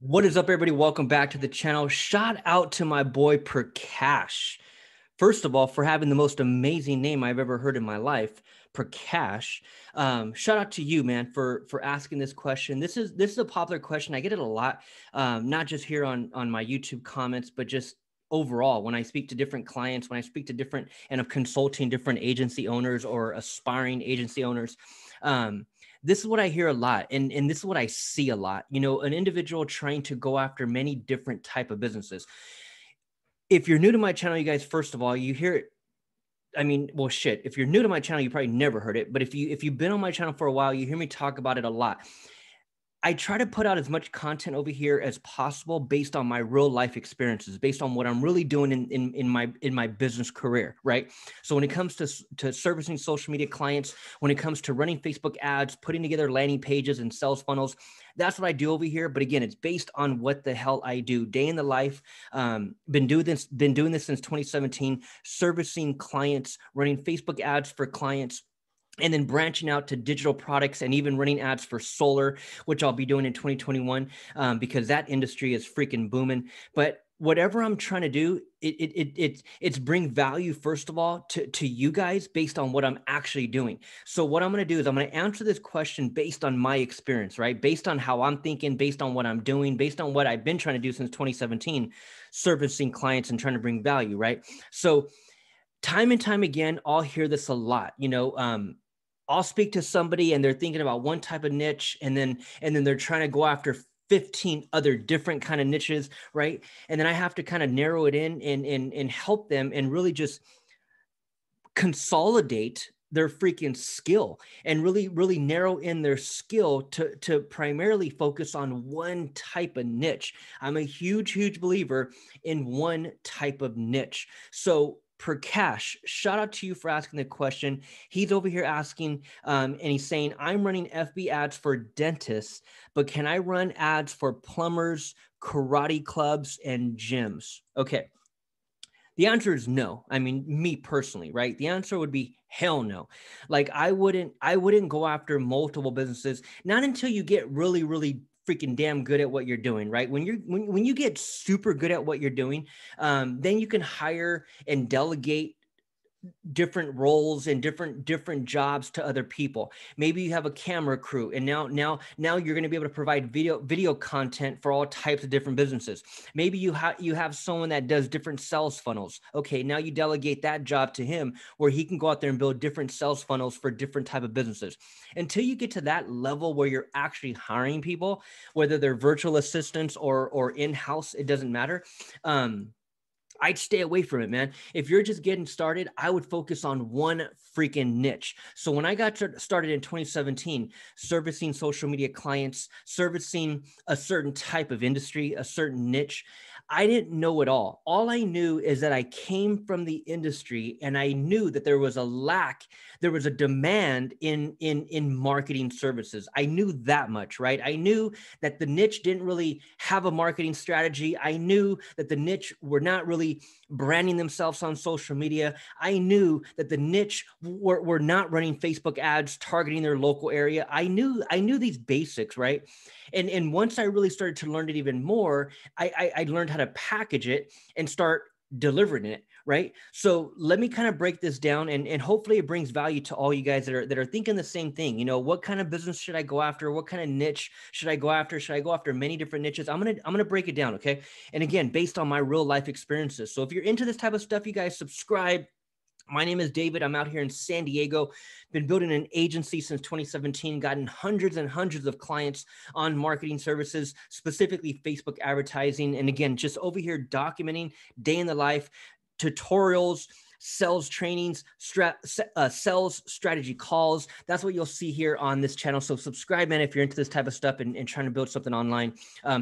What is up, everybody? Welcome back to the channel. Shout out to my boy Prakash. First of all, for having the most amazing name I've ever heard in my life, Prakash. Shout out to you, man, for asking this question. This is a popular question. I get it a lot, not just here on my YouTube comments, but just overall when I speak to different clients, when I speak to different and of consulting different agency owners or aspiring agency owners. This is what I hear a lot, and this is what I see a lot. You know, an individual trying to go after many different type of businesses. If you're new to my channel, you guys, first of all, you hear it. I mean, well, shit, if you're new to my channel, you probably never heard it. But if you've been on my channel for a while, you hear me talk about it a lot. I try to put out as much content over here as possible based on my real life experiences, based on what I'm really doing in my business career, right? So when it comes to servicing social media clients, when it comes to running Facebook ads, putting together landing pages and sales funnels, that's what I do over here. But again, it's based on what the hell I do day in the life. Been doing this since 2017, servicing clients, running Facebook ads for clients, and then branching out to digital products and even running ads for solar, which I'll be doing in 2021 because that industry is freaking booming. But whatever I'm trying to do, it's bring value, first of all, to you guys based on what I'm actually doing. So what I'm going to do is I'm going to answer this question based on my experience, right? Based on how I'm thinking, based on what I'm doing, based on what I've been trying to do since 2017, servicing clients and trying to bring value, right? So time and time again, I'll hear this a lot, you know, I'll speak to somebody and they're thinking about one type of niche, and then they're trying to go after 15 other different kind of niches, right? And then I have to kind of narrow it in and help them and really just consolidate their freaking skill and really narrow in their skill to primarily focus on one type of niche. I'm a huge believer in one type of niche. So Prakash, shout out to you for asking the question. He's over here asking, and he's saying, I'm running FB ads for dentists, but can I run ads for plumbers, karate clubs, and gyms? Okay. The answer is no. I mean, me personally, right? The answer would be hell no. Like I wouldn't go after multiple businesses, not until you get really freaking damn good at what you're doing, right? When you get super good at what you're doing, then you can hire and delegate different roles and different jobs to other people. Maybe you have a camera crew, and now you're going to be able to provide video content for all types of different businesses. Maybe you have someone that does different sales funnels. Okay, now you delegate that job to him, where he can go out there and build different sales funnels for different type of businesses. Until you get to that level where you're actually hiring people, whether they're virtual assistants or in-house, it doesn't matter. I'd stay away from it, man. If you're just getting started, I would focus on one freaking niche. So when I got started in 2017, servicing social media clients, servicing a certain type of industry, a certain niche, I didn't know it all. All I knew is that I came from the industry, and I knew that there was a lack, there was a demand in marketing services. I knew that much, right? I knew that the niche didn't really have a marketing strategy. I knew that the niche were not really branding themselves on social media. I knew that the niche were not running Facebook ads, targeting their local area. I knew these basics, right? And once I really started to learn it even more, I learned how to package it and start delivering it, right? So let me kind of break this down, and hopefully it brings value to all you guys that are thinking the same thing. You know, what kind of business should I go after? What kind of niche should I go after? Should I go after many different niches? I'm gonna break it down, okay? And again, based on my real life experiences. So if you're into this type of stuff, you guys subscribe. My name is David. I'm out here in San Diego. Been building an agency since 2017, gotten hundreds and hundreds of clients on marketing services, specifically Facebook advertising. And again, just over here documenting day in the life, tutorials, sales trainings, sales strategy calls. That's what you'll see here on this channel. So subscribe, man, if you're into this type of stuff and trying to build something online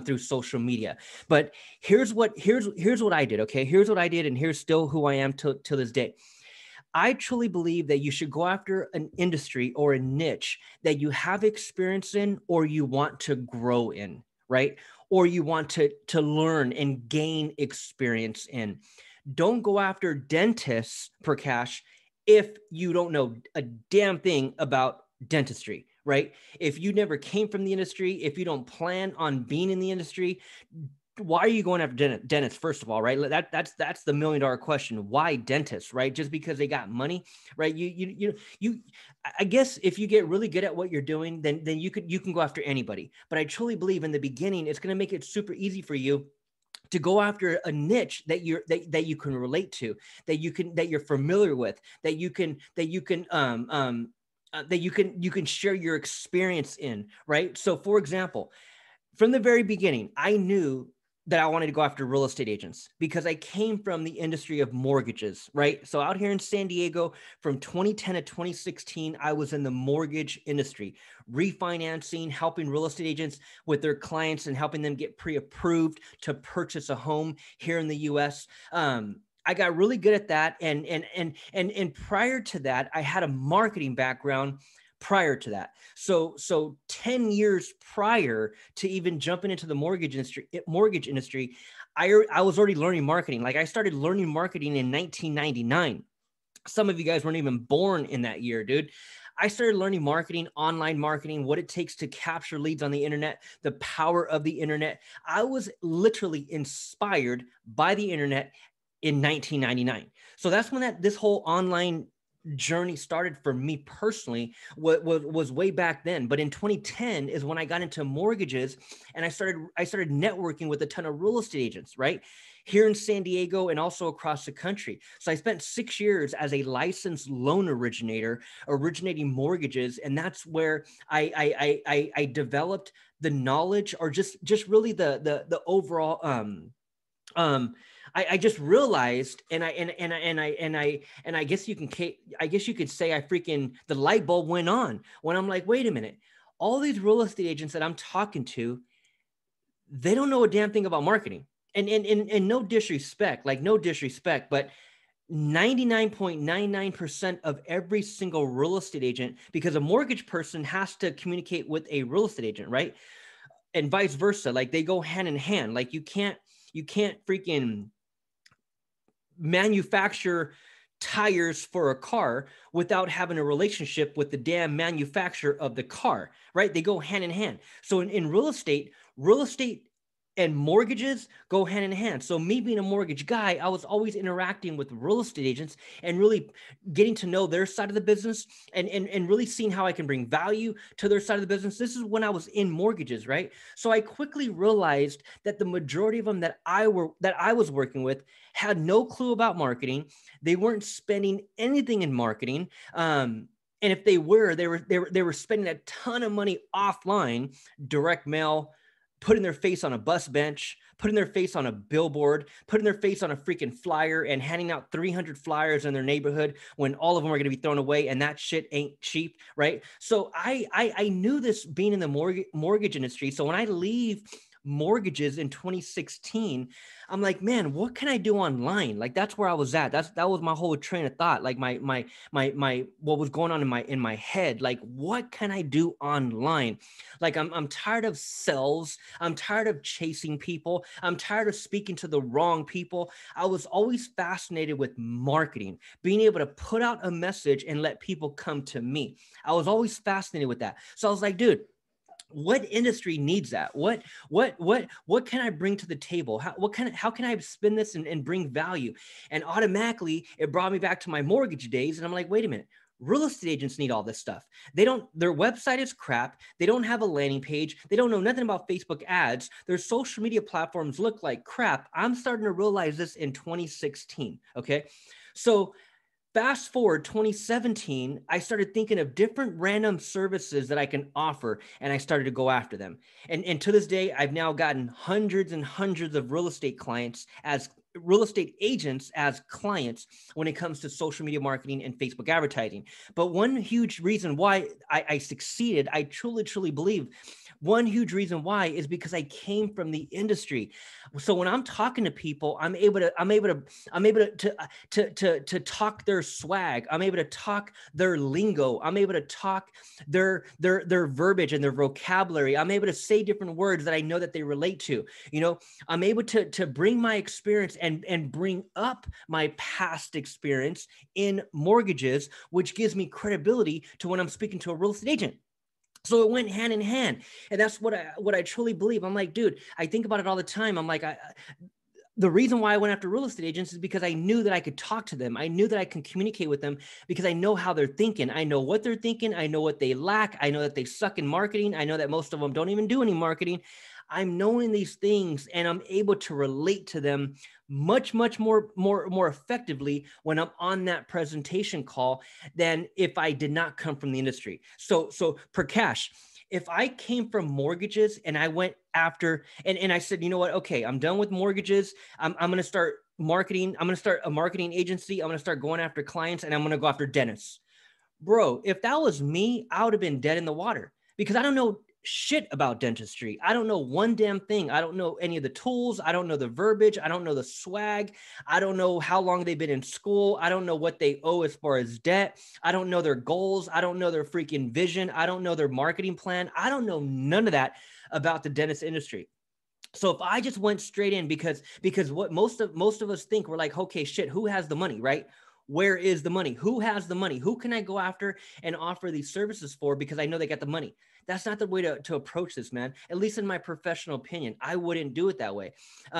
through social media. But here's what I did, okay? Here's what I did, and here's still who I am till this day. I truly believe that you should go after an industry or a niche that you have experience in, or you want to grow in, right? Or you want to learn and gain experience in. Don't go after dentists, Prakash, if you don't know a damn thing about dentistry, right? If you never came from the industry, if you don't plan on being in the industry, why are you going after dentists, first of all, right? That's the $1 million question. Why dentists, right? Just because they got money, right? You I guess if you get really good at what you're doing, then you can go after anybody. But I truly believe in the beginning, it's going to make it super easy for you to go after a niche that you can relate to, that you're familiar with, that you can share your experience in, right? So for example, from the very beginning, I knew that I wanted to go after real estate agents because I came from the industry of mortgages, right? So out here in San Diego, from 2010 to 2016, I was in the mortgage industry, refinancing, helping real estate agents with their clients and helping them get pre-approved to purchase a home here in the US. I got really good at that. And prior to that, I had a marketing background prior to that. So 10 years prior to even jumping into the mortgage industry, I was already learning marketing. Like I started learning marketing in 1999. Some of you guys weren't even born in that year, dude. I started learning marketing, online marketing, what it takes to capture leads on the internet, the power of the internet. I was literally inspired by the internet in 1999. So that's when this whole online journey started for me personally, was way back then. But in 2010 is when I got into mortgages and I started networking with a ton of real estate agents, right? Here in San Diego and also across the country. So I spent 6 years as a licensed loan originator, originating mortgages. And that's where I developed the knowledge, or just really the overall, I just realized, and I guess you could say the light bulb went on when I'm like, wait a minute, all these real estate agents that I'm talking to, they don't know a damn thing about marketing. And no disrespect, but 99.99% of every single real estate agent, because a mortgage person has to communicate with a real estate agent, right? And vice versa, like they go hand in hand. Like you can't freaking manufacture tires for a car without having a relationship with the damn manufacturer of the car, right? They go hand in hand. So in real estate and mortgages go hand in hand. So me being a mortgage guy, I was always interacting with real estate agents and really getting to know their side of the business and really seeing how I can bring value to their side of the business. This is when I was in mortgages, right? So I quickly realized that the majority of them that I was working with had no clue about marketing. They weren't spending anything in marketing. And if they were, they were spending a ton of money offline, direct mail, putting their face on a bus bench, putting their face on a billboard, putting their face on a freaking flyer and handing out 300 flyers in their neighborhood when all of them are going to be thrown away. And that shit ain't cheap, right? So I knew this being in the mortgage industry. So when I leave mortgages in 2016, I'm like, man, what can I do online? Like that's where I was at. That was my whole train of thought. Like my what was going on in my head. Like what can I do online? Like I'm tired of sales. I'm tired of chasing people. I'm tired of speaking to the wrong people. I was always fascinated with marketing, being able to put out a message and let people come to me. I was always fascinated with that. So I was like, dude, what industry needs that? What can I bring to the table? How can I spin this and bring value? And automatically it brought me back to my mortgage days. And I'm like, wait a minute, real estate agents need all this stuff. Their website is crap. They don't have a landing page. They don't know nothing about Facebook ads. Their social media platforms look like crap. I'm starting to realize this in 2016. Okay. So fast forward 2017, I started thinking of different random services that I can offer, and I started to go after them. And to this day, I've now gotten hundreds and hundreds of real estate agents as clients when it comes to social media marketing and Facebook advertising. But one huge reason why I succeeded, I truly believe one huge reason why is because I came from the industry. So when I'm talking to people, I'm able to talk their swag. I'm able to talk their lingo. I'm able to talk their verbiage and their vocabulary. I'm able to say different words that I know that they relate to. You know, I'm able to bring my experience and bring up my past experience in mortgages, which gives me credibility to when I'm speaking to a real estate agent. So it went hand in hand. And that's what I truly believe. I'm like, dude, I think about it all the time. I'm like, the reason why I went after real estate agents is because I knew that I could talk to them. I knew that I can communicate with them because I know how they're thinking. I know what they're thinking. I know what they lack. I know that they suck in marketing. I know that most of them don't even do any marketing. I'm knowing these things, and I'm able to relate to them much more effectively when I'm on that presentation call than if I did not come from the industry. So Prakash, if I came from mortgages and I went after, and I said, you know what? Okay, I'm done with mortgages. I'm going to start marketing. I'm going to start a marketing agency. I'm going to start going after clients, and I'm going to go after dentists. Bro, if that was me, I would have been dead in the water because I don't know shit about dentistry. I don't know one damn thing. I don't know any of the tools. I don't know the verbiage. I don't know the swag. I don't know how long they've been in school. I don't know what they owe as far as debt. I don't know their goals. I don't know their freaking vision. I don't know their marketing plan. I don't know none of that about the dentist industry. So if I just went straight in, because what most of us think, we're like, okay, shit, who has the money, right? Where is the money? Who has the money? Who can I go after and offer these services for because I know they got the money? That's not the way to approach this, man. At least in my professional opinion, I wouldn't do it that way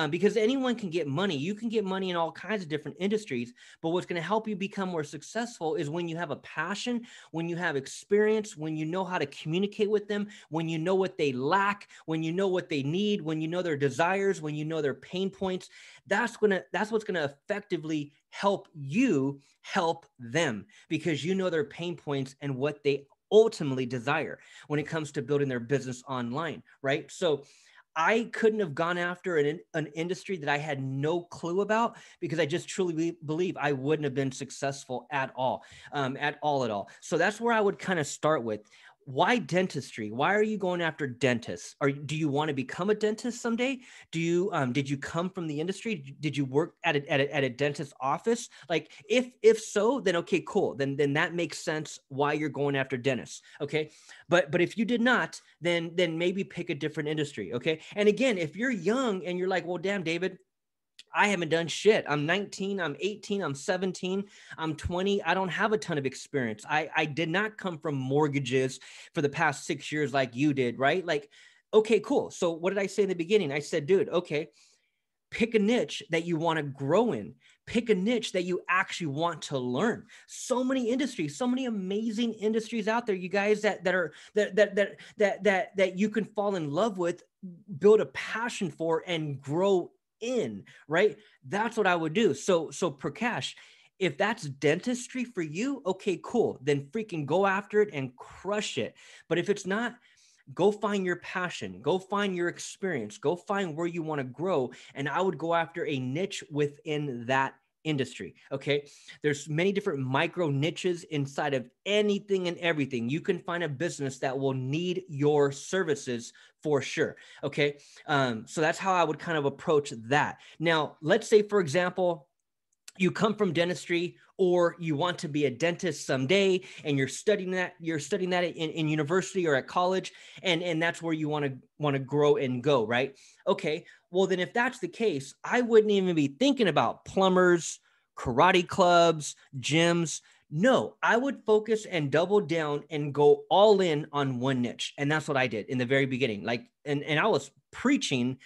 because anyone can get money. You can get money in all kinds of different industries, but what's going to help you become more successful is when you have a passion, when you have experience, when you know how to communicate with them, when you know what they lack, when you know what they need, when you know their desires, when you know their pain points. That's what's going to effectively help you help them because you know their pain points and what they ultimately desire when it comes to building their business online, right? So I couldn't have gone after an industry that I had no clue about because I just truly believe I wouldn't have been successful at all. So that's where I would kind of start with. Why dentistry? Why are you going after dentists? Do you want to become a dentist someday? Did you come from the industry? Did you work at a dentist's office? Like if so, then okay, cool. Then that makes sense why you're going after dentists. Okay. But if you did not, then maybe pick a different industry. Okay. And again, if you're young and you're like, well, damn, David, I haven't done shit. I'm 19, I'm 18, I'm 17, I'm 20. I don't have a ton of experience. I did not come from mortgages for the past 6 years like you did, right? Like, okay, cool. So what did I say in the beginning? I said, dude, okay, pick a niche that you want to grow in. Pick a niche that you actually want to learn. So many industries, so many amazing industries out there, you guys, that you can fall in love with, build a passion for, and grow in, right? That's what I would do. So Prakash, if that's dentistry for you, okay, cool. Then freaking go after it and crush it. But if it's not, go find your passion, go find your experience, go find where you want to grow. And I would go after a niche within that industry. Okay. There's many different micro niches inside of anything and everything. You can find a business that will need your services for sure. Okay. So that's how I would kind of approach that. Now, let's say, for example, you come from dentistry or you want to be a dentist someday and you're studying that in university or at college. And that's where you want to grow and go, right? Okay. Well, then if that's the case, I wouldn't even be thinking about plumbers, karate clubs, gyms. No, I would focus and double down and go all in on one niche. And that's what I did in the very beginning. Like, and I was preaching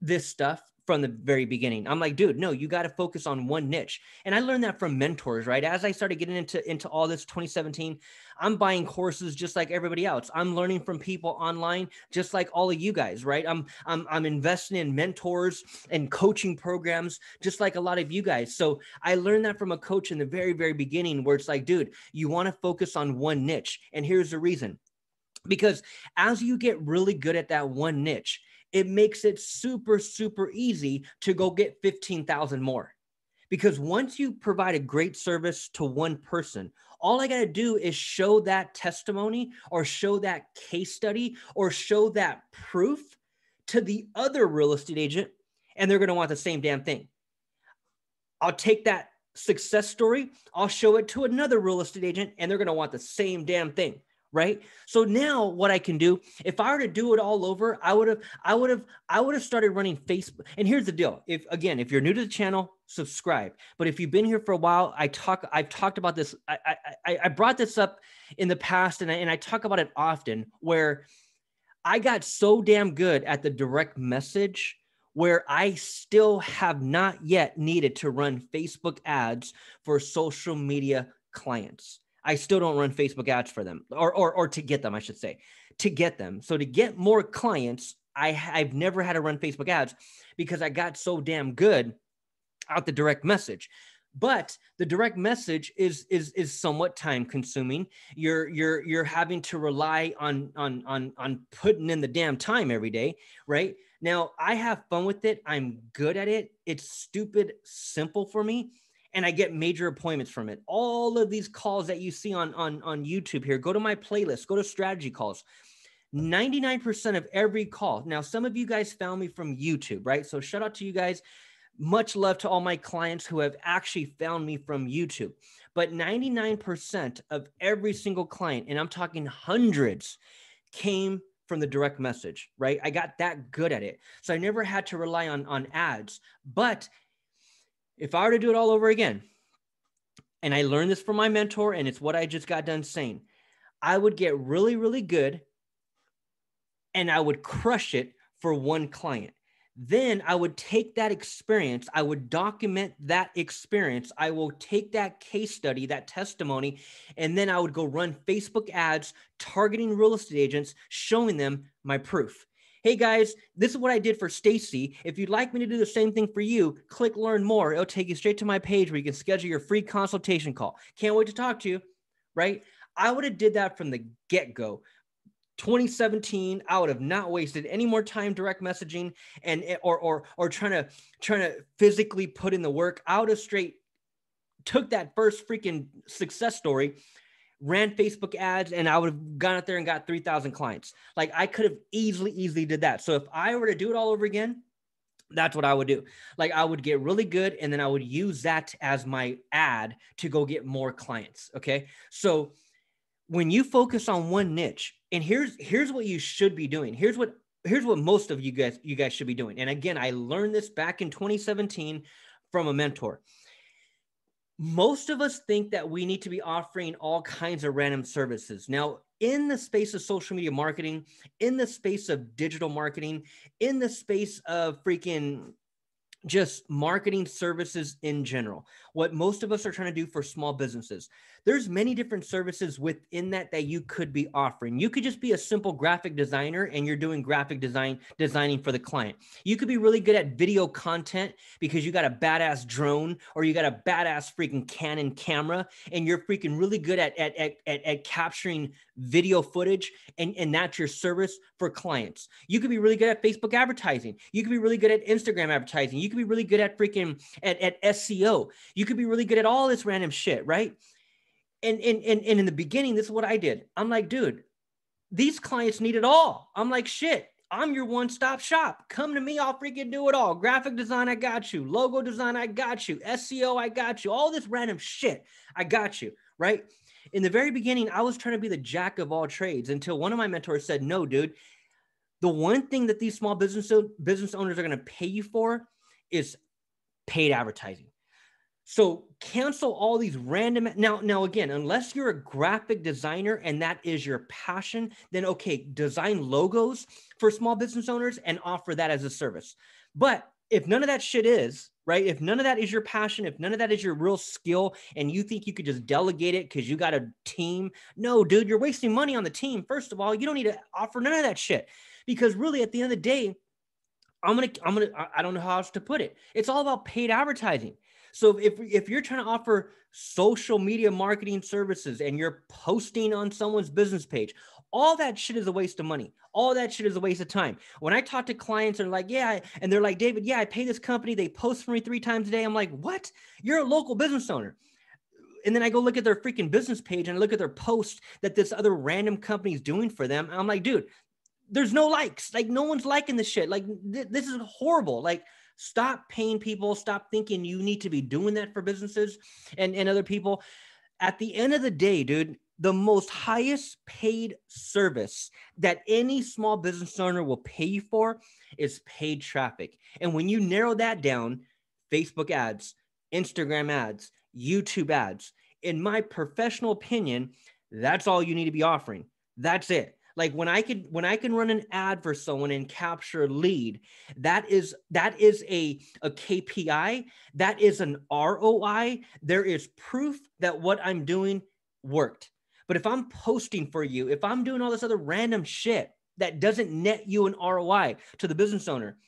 this stuff from the very beginning. I'm like, dude, no, you got to focus on one niche. And I learned that from mentors, right? As I started getting into all this 2017, I'm buying courses just like everybody else. I'm learning from people online, just like all of you guys, right? I'm investing in mentors and coaching programs, just like a lot of you guys. So I learned that from a coach in the very, very beginning where it's like, dude, you want to focus on one niche. And here's the reason, because as you get really good at that one niche, it makes it super, super easy to go get 15,000 more. Because once you provide a great service to one person, all I got to do is show that testimony or show that case study or show that proof to the other real estate agent, and they're going to want the same damn thing. I'll take that success story. I'll show it to another real estate agent, and they're going to want the same damn thing, right? So now what I can do, if I were to do it all over, I would have started running Facebook. And here's the deal. If you're new to the channel, subscribe. But if you've been here for a while, I've talked about this. I brought this up in the past and I talk about it often, where I got so damn good at the direct message where I still have not yet needed to run Facebook ads for social media clients. I still don't run Facebook ads for them or to get them, I should say, to get them. So to get more clients, I've never had to run Facebook ads because I got so damn good at the direct message. But the direct message is somewhat time consuming. You're having to rely on putting in the damn time every day, right? Now I have fun with it. I'm good at it. It's stupid simple for me. And I get major appointments from it. All of these calls that you see on YouTube here, go to my playlist, go to strategy calls. 99% of every call. Now, some of you guys found me from YouTube, right? So shout out to you guys. Much love to all my clients who have actually found me from YouTube. But 99% of every single client, and I'm talking hundreds, came from the direct message, right? I got that good at it. So I never had to rely on ads. But if I were to do it all over again, and I learned this from my mentor, and it's what I just got done saying, I would get really, really good and I would crush it for one client. Then I would take that experience. I would document that experience. I will take that case study, that testimony, and then I would go run Facebook ads targeting real estate agents, showing them my proof. Hey guys, this is what I did for Stacy. If you'd like me to do the same thing for you, click learn more. It'll take you straight to my page where you can schedule your free consultation call. Can't wait to talk to you, right? I would have did that from the get-go. 2017, I would have not wasted any more time direct messaging and or trying to physically put in the work. I would have straight took that first freaking success story, ran Facebook ads, and I would have gone out there and got 3,000 clients. Like I could have easily did that. So if I were to do it all over again, that's what I would do. Like I would get really good and then I would use that as my ad to go get more clients. Okay. So when you focus on one niche, and here's what you should be doing. Here's what most of you guys should be doing. And again, I learned this back in 2017 from a mentor. Most of us think that we need to be offering all kinds of random services. Now, in the space of social media marketing, in the space of digital marketing, in the space of freaking just marketing services in general, what most of us are trying to do for small businesses, there's many different services within that you could be offering. You could just be a simple graphic designer and you're doing graphic designing for the client. You could be really good at video content because you got a badass drone or you got a badass freaking Canon camera and you're freaking really good at capturing video footage and that's your service for clients. You could be really good at Facebook advertising. You could be really good at Instagram advertising. You could be really good at freaking at SEO. You could be really good at all this random shit, right? And in the beginning, this is what I did. I'm like, dude, these clients need it all. I'm like, shit, I'm your one-stop shop. Come to me, I'll freaking do it all. Graphic design, I got you. Logo design, I got you. SEO, I got you. All this random shit, I got you, right? In the very beginning, I was trying to be the jack of all trades until one of my mentors said, no, dude, the one thing that these small business owners are going to pay you for is paid advertising. So cancel all these random. Now again, unless you're a graphic designer and that is your passion, then okay, design logos for small business owners and offer that as a service. But if none of that shit is, right? If none of that is your passion, if none of that is your real skill and you think you could just delegate it because you got a team, no, dude, you're wasting money on the team. First of all, you don't need to offer none of that shit because really at the end of the day, I don't know how else to put it. It's all about paid advertising. So if you're trying to offer social media marketing services and you're posting on someone's business page, all that shit is a waste of money. All that shit is a waste of time. When I talk to clients, they're like, yeah. And they're like, David, yeah, I pay this company. They post for me 3 times a day. I'm like, what? You're a local business owner. And then I go look at their freaking business page and I look at their post that this other random company is doing for them. I'm like, dude, there's no likes. Like no one's liking this shit. Like this is horrible. Like stop paying people. Stop thinking you need to be doing that for businesses and other people. At the end of the day, dude, the most highest paid service that any small business owner will pay you for is paid traffic. And when you narrow that down, Facebook ads, Instagram ads, YouTube ads, in my professional opinion, that's all you need to be offering. That's it. Like when I can run an ad for someone and capture a lead, that is a KPI, that is an ROI. There is proof that what I'm doing worked. But if I'm posting for you, if I'm doing all this other random shit that doesn't net you an ROI to the business owner,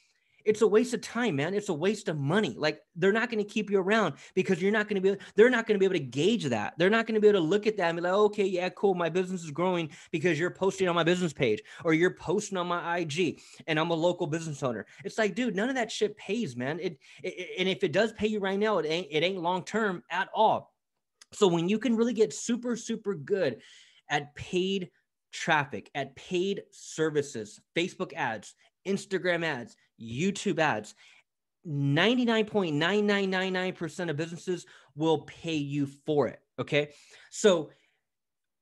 it's a waste of time, man. It's a waste of money. Like they're not going to keep you around because they're not going to be able to gauge that. They're not going to be able to look at that and be like, okay, yeah, cool. My business is growing because you're posting on my business page or you're posting on my IG and I'm a local business owner. It's like, dude, none of that shit pays, man. And if it does pay you right now, it ain't long-term at all. So when you can really get super, super good at paid traffic, at paid services, Facebook ads, Instagram ads, YouTube ads, 99.9999% of businesses will pay you for it. Okay. So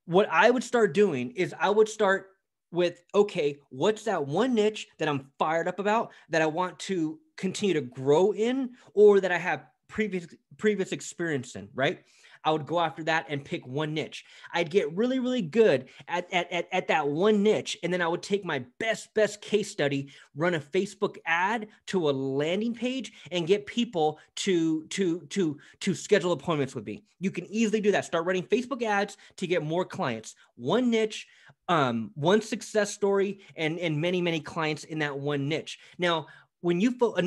what I would start doing is I would start with, okay, what's that one niche that I'm fired up about that I want to continue to grow in or that I have previous experience in, right? I would go after that and pick one niche. I'd get really, really good at that one niche. And then I would take my best case study, run a Facebook ad to a landing page and get people to schedule appointments with me. You can easily do that. Start running Facebook ads to get more clients, one niche, one success story, and many, many clients in that one niche. Now, when you focus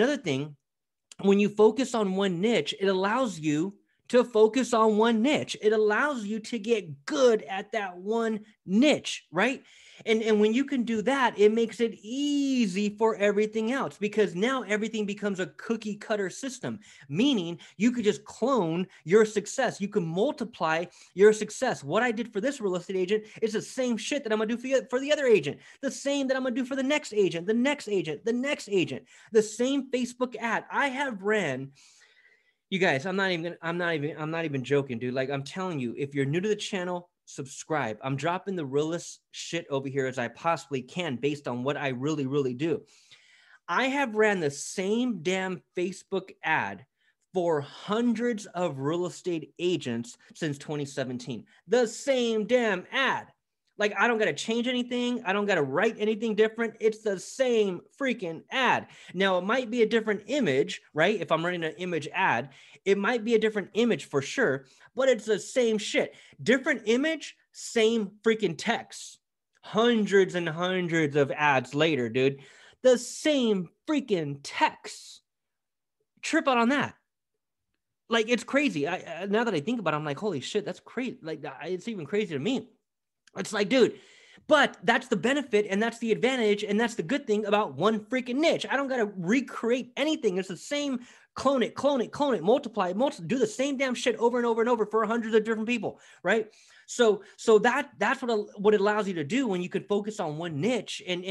on one niche, it allows you to focus on one niche. It allows you to get good at that one niche, right? And when you can do that, it makes it easy for everything else because now everything becomes a cookie cutter system, meaning you could just clone your success. You can multiply your success. What I did for this real estate agent is the same shit that I'm going to do for the other agent, the same that I'm going to do for the next agent, the next agent, the next agent, the same Facebook ad I have ran. You guys, I'm not even joking, dude. Like I'm telling you, if you're new to the channel, subscribe. I'm dropping the realest shit over here as I possibly can based on what I really, really do. I have ran the same damn Facebook ad for hundreds of real estate agents since 2017. The same damn ad. Like I don't got to change anything. I don't got to write anything different. It's the same freaking ad. Now, it might be a different image, right? If I'm running an image ad, it might be a different image for sure, but it's the same shit. Different image, same freaking text. Hundreds and hundreds of ads later, dude. The same freaking text. Trip out on that. Like it's crazy. Now that I think about it, I'm like, holy shit, that's crazy. Like it's even crazy to me. It's like, dude, but that's the benefit and that's the advantage and that's the good thing about one freaking niche. I don't got to recreate anything. It's the same, clone it, multiply, do the same damn shit over and over and over for hundreds of different people, right? So that's what it allows you to do when you can focus on one niche and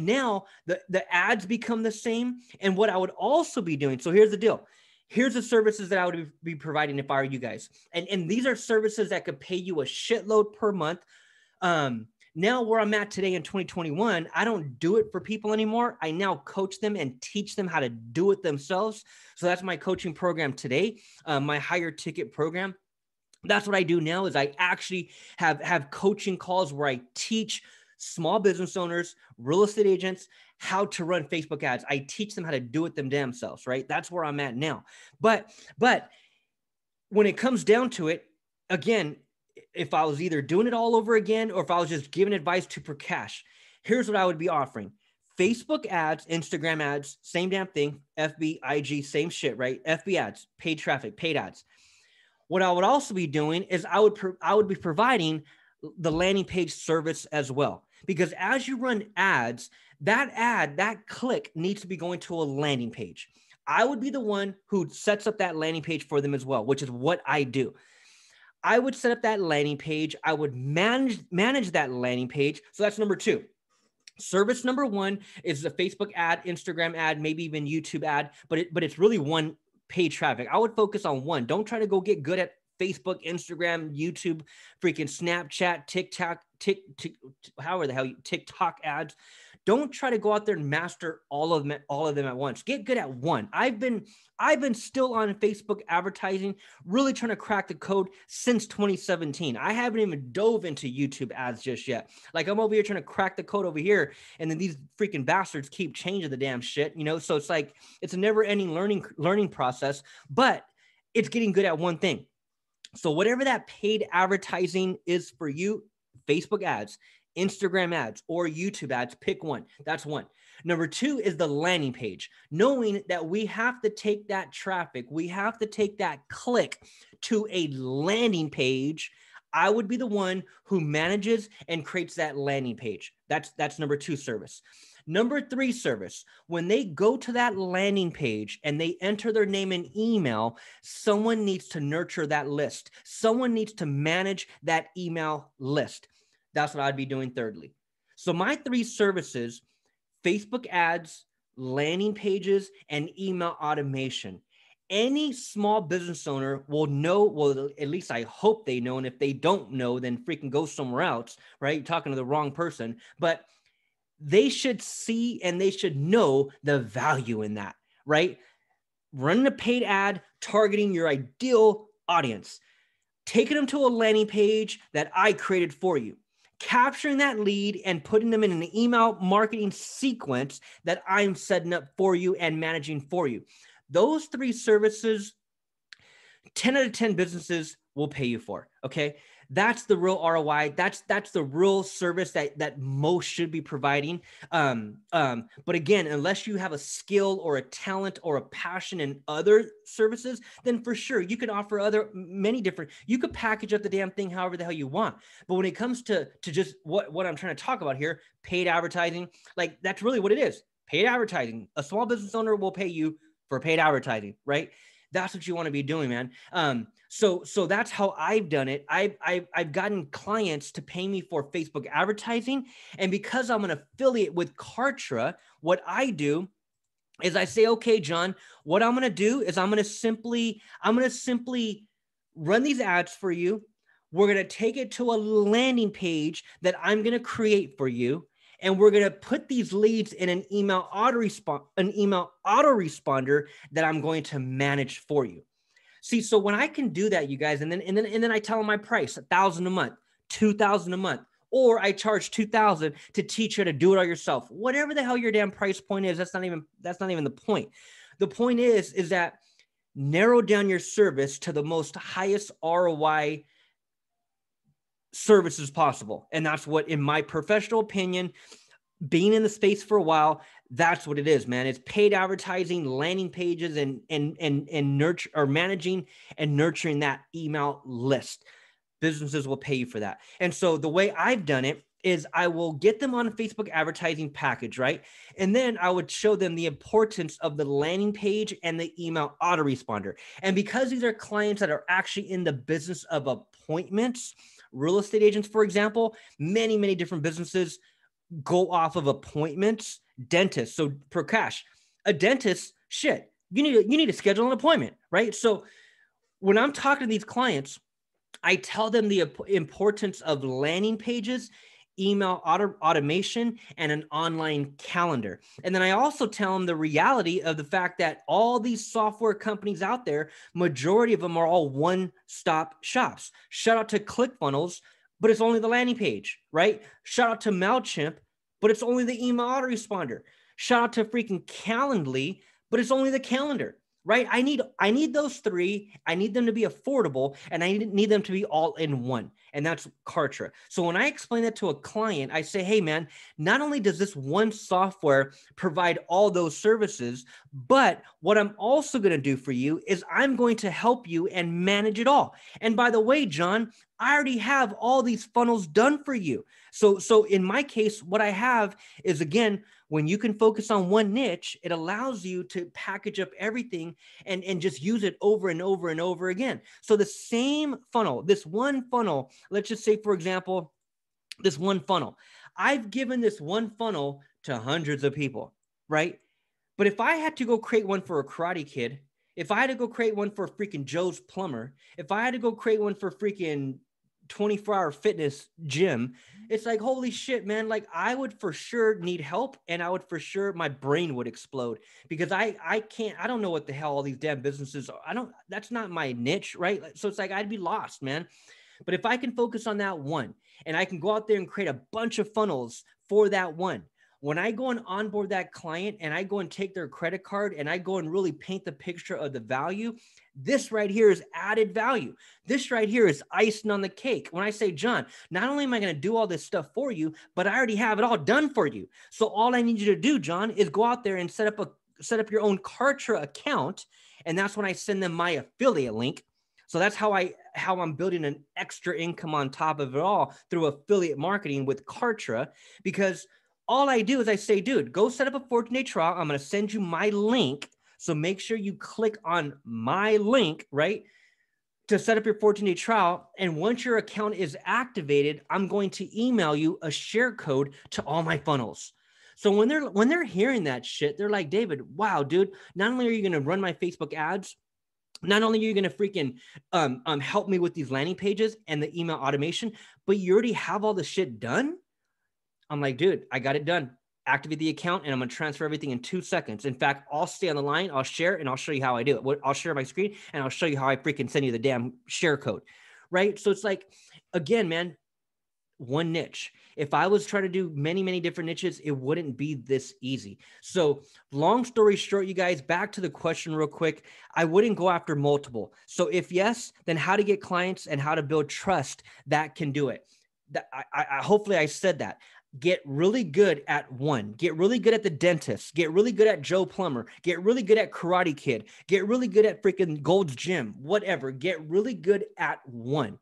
now the ads become the same. And what I would also be doing, so here's the deal. Here's the services that I would be providing if I were you guys. And these are services that could pay you a shitload per month. Now where I'm at today in 2021, I don't do it for people anymore. I now coach them and teach them how to do it themselves. So that's my coaching program today, my higher ticket program. That's what I do now is I actually have coaching calls where I teach small business owners, real estate agents, how to run Facebook ads. I teach them how to do it themselves, right? That's where I'm at now. But when it comes down to it, again, if I was either doing it all over again, or if I was just giving advice to Prakash, here's what I would be offering. Facebook ads, Instagram ads, same damn thing. FB, IG, same shit, right? FB ads, paid traffic, paid ads. What I would also be doing is I would be providing the landing page service as well, because as you run ads, that ad, that click needs to be going to a landing page. I would be the one who sets up that landing page for them as well, which is what I do. I would set up that landing page. I would manage that landing page. So that's number two. Service number one is a Facebook ad, Instagram ad, maybe even YouTube ad, but it's really one paid traffic. I would focus on one. Don't try to go get good at Facebook, Instagram, YouTube, freaking Snapchat, TikTok, TikTok ads. Don't try to go out there and master all of them at once. Get good at one. I've been still on Facebook advertising, really trying to crack the code since 2017. I haven't even dove into YouTube ads just yet. Like, I'm over here trying to crack the code over here, and then these freaking bastards keep changing the damn shit, you know? So it's like, it's a never-ending learning process, but it's getting good at one thing. So whatever that paid advertising is for you, Facebook ads, Instagram ads, or YouTube ads, pick one. That's one. Number two is the landing page, knowing that we have to take that traffic, we have to take that click to a landing page. I would be the one who manages and creates that landing page. That's number two service. Number three service, when they go to that landing page and they enter their name and email, someone needs to nurture that list. Someone needs to manage that email list. That's what I'd be doing thirdly. So my three services, Facebook ads, landing pages, and email automation. Any small business owner will know, well, at least I hope they know. And if they don't know, then freaking go somewhere else, right? You're talking to the wrong person, but they should see and they should know the value in that, right? Running a paid ad, targeting your ideal audience, taking them to a landing page that I created for you, capturing that lead and putting them in an email marketing sequence that I'm setting up for you and managing for you. Those three services, 10 out of 10 businesses will pay you for, okay? That's the real ROI. That's the real service that most should be providing. But again, unless you have a skill or a talent or a passion in other services, then for sure you can offer you could package up the damn thing however the hell you want. But when it comes to just what I'm trying to talk about here, paid advertising, like that's really what it is. Paid advertising. A small business owner will pay you for paid advertising, right? That's what you want to be doing, man. So that's how I've done it. I've gotten clients to pay me for Facebook advertising. And because I'm an affiliate with Kartra, what I do is I say, okay, John, what I'm going to do is I'm going to simply run these ads for you. We're going to take it to a landing page that I'm going to create for you. And we're going to put these leads in an email autoresponder that I'm going to manage for you. See, so when I can do that, you guys, and then I tell them my price, $1,000 a month, $2,000 a month, or I charge $2,000 to teach you to do it all yourself. Whatever the hell your damn price point is, that's not even the point. The point is that narrow down your service to the most highest ROI services possible. And that's what, in my professional opinion, being in the space for a while, that's what it is, man. It's paid advertising, landing pages, and nurture or managing and nurturing that email list. Businesses will pay you for that. And so the way I've done it is I will get them on a Facebook advertising package, right? And then I would show them the importance of the landing page and the email autoresponder. And because these are clients that are actually in the business of appointments, real estate agents, for example, many, many different businesses go off of appointments. Dentists. So Prakash, a dentist, shit, you need to schedule an appointment, right? So when I'm talking to these clients, I tell them the importance of landing pages, email automation, and an online calendar. And then I also tell them the reality of the fact that all these software companies out there, majority of them are all one-stop shops. Shout out to ClickFunnels, but it's only the landing page, right? Shout out to MailChimp, but it's only the email autoresponder. Shout out to freaking Calendly, but it's only the calendar, right? I need those three. I need them to be affordable, and I need them to be all in one. And that's Kartra. So when I explain that to a client, I say, hey man, not only does this one software provide all those services, but what I'm also going to do for you is I'm going to help you and manage it all. And by the way, John, I already have all these funnels done for you. So in my case, what I have is, again, when you can focus on one niche, it allows you to package up everything and just use it over and over and over again. So the same funnel, this one funnel, let's just say, for example, this one funnel, I've given this one funnel to hundreds of people, right? But if I had to go create one for a karate kid If I had to go create one for freaking Joe's Plumber, if I had to go create one for freaking 24-hour fitness gym, it's like, holy shit, man. Like, I would for sure need help, and I would for sure, my brain would explode, because I don't know what the hell all these damn businesses are. That's not my niche, right? So it's like, I'd be lost, man. But if I can focus on that one, and I can go out there and create a bunch of funnels for that one, when I go and onboard that client and I go and take their credit card and I go and really paint the picture of the value, this right here is added value. This right here is icing on the cake. When I say, John, not only am I going to do all this stuff for you, but I already have it all done for you. So all I need you to do, John, is go out there and set up your own Kartra account. And that's when I send them my affiliate link. So that's how I'm building an extra income on top of it all through affiliate marketing with Kartra, because all I do is I say, dude, go set up a 14-day trial. I'm going to send you my link. So make sure you click on my link, right, to set up your 14-day trial. And once your account is activated, I'm going to email you a share code to all my funnels. So when they're hearing that shit, they're like, David, wow, dude, not only are you going to run my Facebook ads, not only are you going to freaking help me with these landing pages and the email automation, but you already have all the shit done. I'm like, dude, I got it done. Activate the account, and I'm going to transfer everything in 2 seconds. In fact, I'll stay on the line. I'll share, and I'll show you how I do it. I'll share my screen, and I'll show you how I freaking send you the damn share code, right? So it's like, again, man, one niche. If I was trying to do many, many different niches, it wouldn't be this easy. So long story short, you guys, back to the question real quick. I wouldn't go after multiple. So if yes, then how to get clients and how to build trust that can do it. Hopefully I said that. Get really good at one, get really good at the dentist, get really good at Joe Plumber, get really good at Karate Kid, get really good at freaking Gold's Gym, whatever, get really good at one.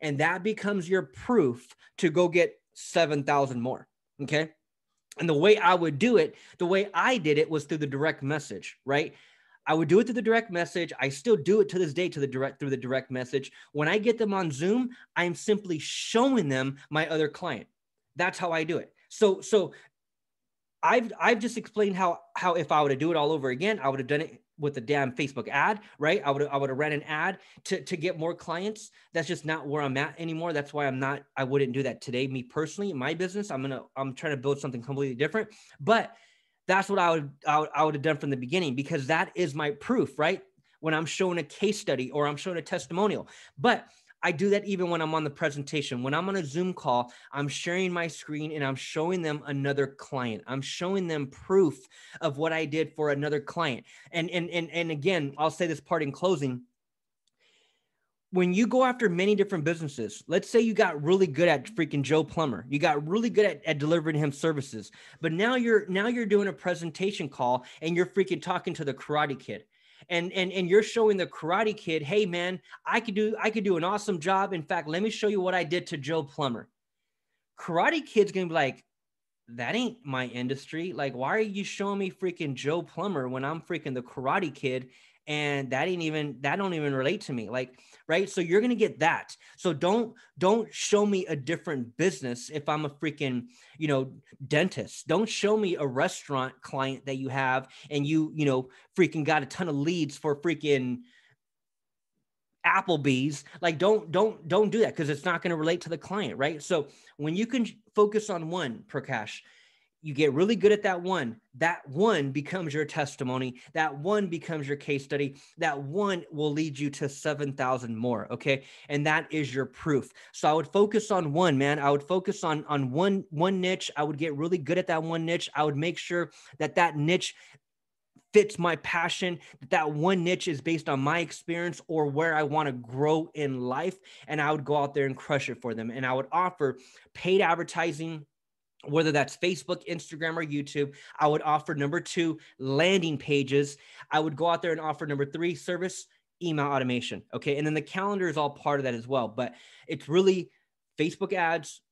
And that becomes your proof to go get 7,000 more. Okay. And the way I did it was through the direct message, right? I would do it through the direct message. I still do it to this day through the direct message. When I get them on Zoom, I'm simply showing them my other client. That's how I do it. So I've just explained how if I were to do it all over again, I would have done it with a damn Facebook ad, right? I would have ran an ad to get more clients. That's just not where I'm at anymore. That's why I wouldn't do that today. Me personally, in my business, I'm trying to build something completely different, but that's what I would have done from the beginning, because that is my proof, right? When I'm showing a case study or I'm showing a testimonial. But I do that even when I'm on the presentation. When I'm on a Zoom call, I'm sharing my screen and I'm showing them another client. I'm showing them proof of what I did for another client. And again, I'll say this part in closing. When you go after many different businesses, let's say you got really good at freaking Joe Plumber, you got really good at delivering him services, but now you're doing a presentation call and you're freaking talking to the Karate Kid. And you're showing the Karate Kid, hey man, I could do an awesome job. In fact, let me show you what I did to Joe Plumber. Karate Kid's gonna be like, that ain't my industry. Like, why are you showing me freaking Joe Plumber when I'm freaking the Karate Kid? And that don't even relate to me. Like, right. So you're going to get that. So don't show me a different business. If I'm a freaking, dentist, don't show me a restaurant client that you have and you freaking got a ton of leads for freaking Applebee's. Like, don't do that, 'cause it's not going to relate to the client. Right. So when you can focus on one, Prakash, you get really good at that one. That one becomes your testimony. That one becomes your case study. That one will lead you to 7,000 more. Okay. And that is your proof. So I would focus on one, man. I would focus on one niche. I would get really good at that one niche. I would make sure that niche fits my passion, that one niche is based on my experience or where I want to grow in life. And I would go out there and crush it for them. And I would offer paid advertising, whether that's Facebook, Instagram, or YouTube. I would offer number 2, landing pages. I would go out there and offer number 3, service, email automation. Okay. And then the calendar is all part of that as well, but it's really Facebook ads,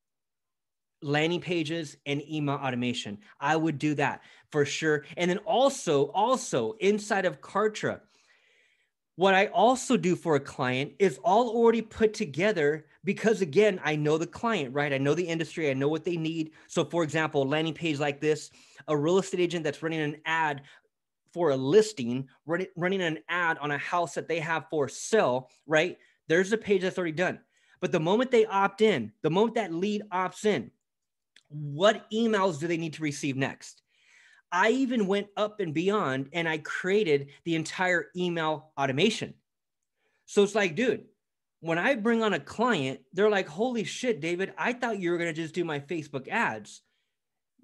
landing pages, and email automation. I would do that for sure. And then also inside of Kartra, what I also do for a client is all already put together, because again, I know the client, right? I know the industry, I know what they need. So for example, landing page like this, a real estate agent that's running an ad for a listing, running an ad on a house that they have for sale, right? There's a page that's already done. But the moment they opt in, the moment that lead opts in, what emails do they need to receive next? I even went up and beyond and I created the entire email automation. So it's like, dude, when I bring on a client, they're like, holy shit, David, I thought you were going to just do my Facebook ads.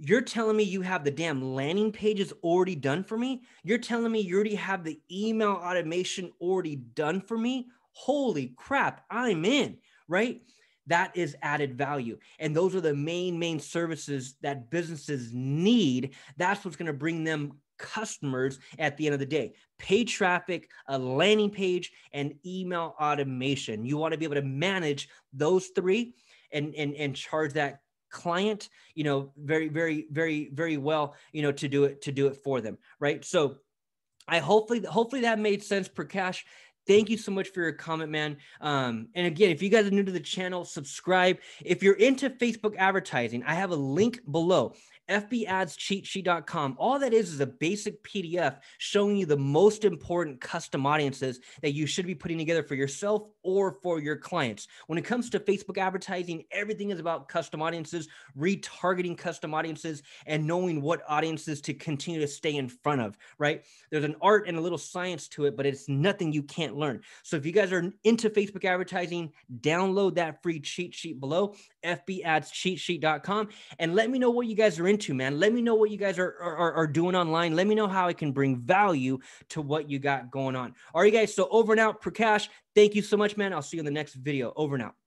You're telling me you have the damn landing pages already done for me? You're telling me you already have the email automation already done for me? Holy crap, I'm in, right? That is added value. And those are the main services that businesses need. That's what's going to bring them customers at the end of the day. Paid traffic, a landing page, and email automation. You want to be able to manage those three and charge that client, you know, very well, you know, to do it for them, right? So I hopefully that made sense, Prakash. Thank you so much for your comment, man. And again, if you guys are new to the channel, subscribe. If you're into Facebook advertising, I have a link below, FBAdsCheatSheet.com. All that is a basic PDF showing you the most important custom audiences that you should be putting together for yourself or for your clients. When it comes to Facebook advertising, everything is about custom audiences, retargeting custom audiences, and knowing what audiences to continue to stay in front of, right? There's an art and a little science to it, but it's nothing you can't learn. So if you guys are into Facebook advertising, download that free cheat sheet below, FBAdsCheatSheet.com, and let me know what you guys are into, man. Let me know what you guys are doing online. Let me know how I can bring value to what you got going on. All right, guys, so over and out. Prakash, thank you so much, man. I'll see you in the next video. Over and out.